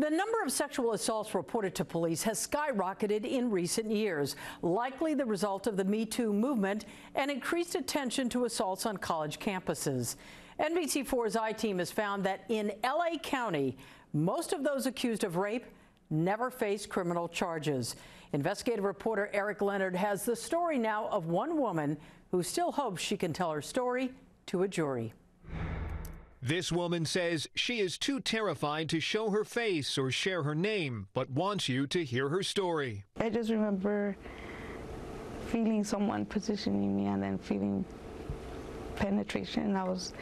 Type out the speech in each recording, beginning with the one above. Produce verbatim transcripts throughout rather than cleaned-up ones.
The number of sexual assaults reported to police has skyrocketed in recent years, likely the result of the Me Too movement and increased attention to assaults on college campuses. N B C four's I-Team has found that in L A County, most of those accused of rape never faced criminal charges. Investigative reporter Eric Leonard has the story now of one woman who still hopes she can tell her story to a jury. This woman says she is too terrified to show her face or share her name, but wants you to hear her story. I just remember feeling someone positioning me and then feeling penetration, and I was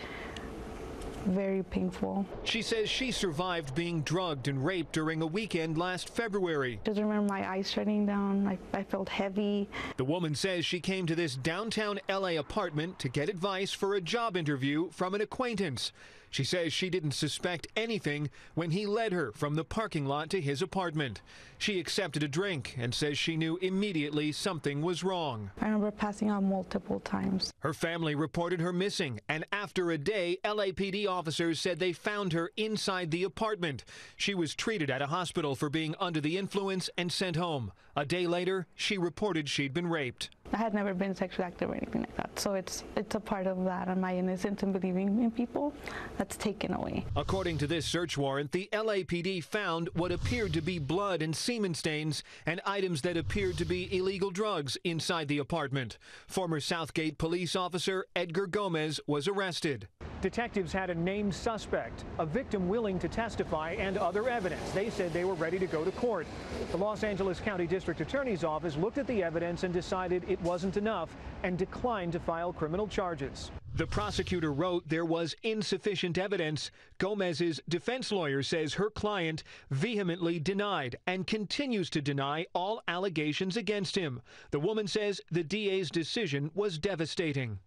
very painful. She says she survived being drugged and raped during a weekend last February. I just remember my eyes shutting down, like I felt heavy. The woman says she came to this downtown L A apartment to get advice for a job interview from an acquaintance. She says she didn't suspect anything when he led her from the parking lot to his apartment. She accepted a drink and says she knew immediately something was wrong. I remember passing out multiple times. Her family reported her missing, and after a day, L A P D officers said they found her inside the apartment. She was treated at a hospital for being under the influence and sent home. A day later, she reported she'd been raped. I had never been sexually active or anything like that, so it's it's a part of that and my innocence and believing in people that's taken away. According to this search warrant, the L A P D found what appeared to be blood and semen stains and items that appeared to be illegal drugs inside the apartment. Former Southgate police officer Edgar Gomez was arrested. Detectives had a named suspect, a victim willing to testify, and other evidence. They said they were ready to go to court. The Los Angeles County District Attorney's Office looked at the evidence and decided it wasn't enough and declined to file criminal charges. The prosecutor wrote there was insufficient evidence. Gomez's defense lawyer says her client vehemently denied and continues to deny all allegations against him. The woman says the D A's decision was devastating.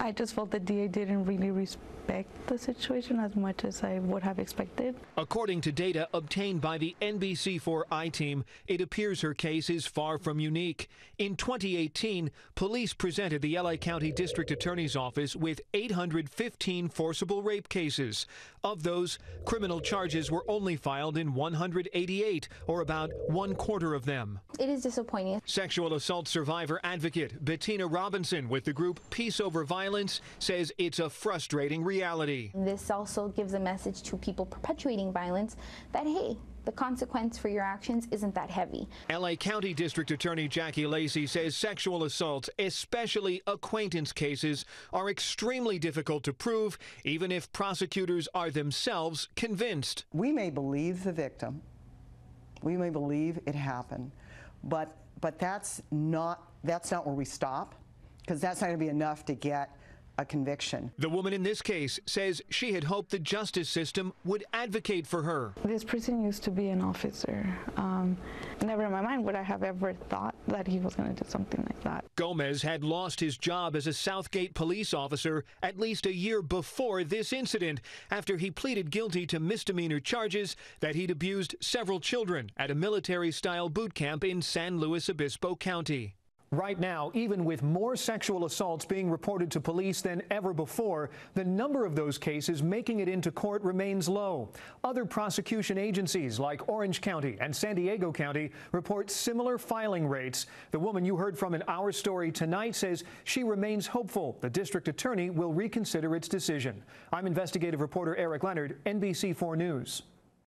I just felt the D A didn't really respect the situation as much as I would have expected. According to data obtained by the N B C four I-Team, it appears her case is far from unique. In twenty eighteen, police presented the L A County District Attorney's Office with eight hundred fifteen forcible rape cases. Of those, criminal charges were only filed in one hundred eighty-eight, or about one quarter of them. It is disappointing. Sexual assault survivor advocate Bettina Robinson with the group Peace Over Violence says it's a frustrating reality. This also gives a message to people perpetuating violence that, hey, the consequence for your actions isn't that heavy. L A County District Attorney Jackie Lacey says sexual assaults, especially acquaintance cases, are extremely difficult to prove, even if prosecutors are themselves convinced. We may believe the victim, we may believe it happened, but but that's not that's not where we stop, because that's not going to be enough to get a conviction. The woman in this case says she had hoped the justice system would advocate for her. This person used to be an officer. Um, never in my mind would I have ever thought that he was going to do something like that. Gomez had lost his job as a Southgate police officer at least a year before this incident, after he pleaded guilty to misdemeanor charges that he'd abused several children at a military-style boot camp in San Luis Obispo County. Right now, even with more sexual assaults being reported to police than ever before, the number of those cases making it into court remains low. Other prosecution agencies like Orange County and San Diego County report similar filing rates. The woman you heard from in our story tonight says she remains hopeful the district attorney will reconsider its decision. I'm investigative reporter Eric Leonard, N B C four News.